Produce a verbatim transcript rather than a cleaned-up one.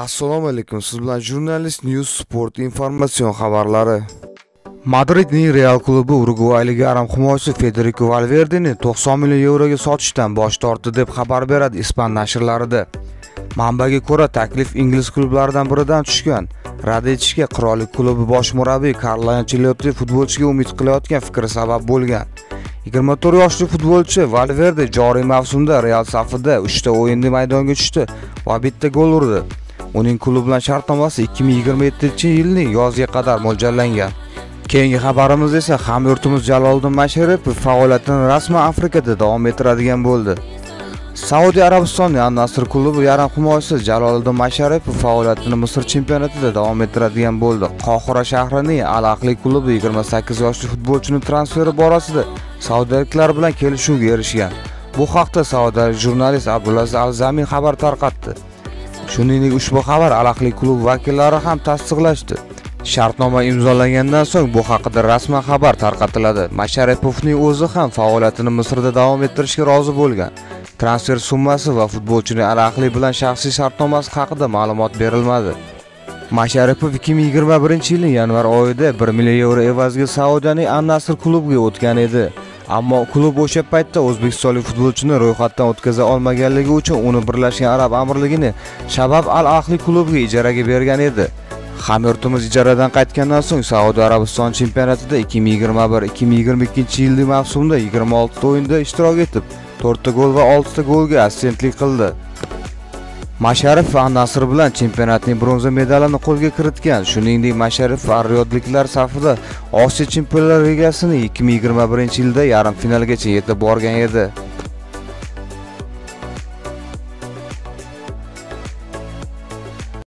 Assalomu alaykum, siz bilan jurnalist News Sport informatsion xabarlari. Madridning Real klubi urugvaylik yarim himoyachi Federico Valverdeni to'qson million yevroga sotishdan bosh tortdi deb xabar beradi ispan nashrlarida. Manbaga ko'ra, taklif ingliz klublaridan biridan tushgan. Rad etishga qirollik klubi bosh murabbiy Carlo Ancelotti futbolchiga umid qilayotgan fikri sabab bo'lgan. yigirma to'rt yoshli futbolchi Valverde joriy mavsumda Real safida uchta o'yinda maydonga tushdi va bitta gol urdi. Uning klub bilan shartnomasi ikki ming yigirma yettinchi yilning yoziga qadar mo'ljallangan. Keyingi xabarimiz esa hamyurtimiz Jaloliddin Masharipov faoliyatini rasman Afrikada davom ettiradigan bo'ldi. Saudiya Arabistoni Al-Nassr klubi yarim himoyachisi Jaloliddin Masharipov faoliyatini Misr chempionatida davom ettiradigan bo'ldi. Qohira shahrining Al Ahli klubi yigirma sakkiz yoshli futbolchini transferi borasida saudiyaliklar bilan kelishuvga erishgan. Bu haqda saudiyalik jurnalist Abdulaziz Al-Zami xabar tarqatdi. Shuningdek, ushbu xabar Al Ahli klub vakillari ham tasdiqlashdi. Shartnoma imzolangandan so'ng bu haqida rasman xabar tarqatiladi. Masharipovning o'zi ham faoliyatini Misrda davom ettirishga rozi bo'lgan. Transfer summasi va futbolchining Al Ahli bilan shaxsiy shartnomasi haqida ma'lumot berilmadi. Masharipov ikki ming yigirma birinchi yilning yanvar oyida bir million yevro evaziga Saudiyaning Al-Nassr klubiga o'tgan edi. Ammo klub o'sha paytda o'zbekistonlik futbolchini ro'yxatdan o'tkaza olmaganligi uchun uni Birlashgan Arab Amirligini Shabab Al Ahli klubiga ijaraga bergan edi. Hamyurtimiz ijaradan qaytgandan so'ng Saudiya Arabiston chempionatida ikki ming yigirma bir ikki ming yigirma ikkinchi yillik mavsumda yigirma oltita o'yinda ishtirok etib, to'rtta gol va oltita golga assistentlik qildi. Masharipov va Al-Nassr bilan chempionatning bronza medalini qo'lga kiritgan. Shuningdek, Masharipov farriyodliklar safida Osiyo Chempionlar Ligasining ikki ming yigirma birinchi yilda yarim finalgacha yetib borgan edi.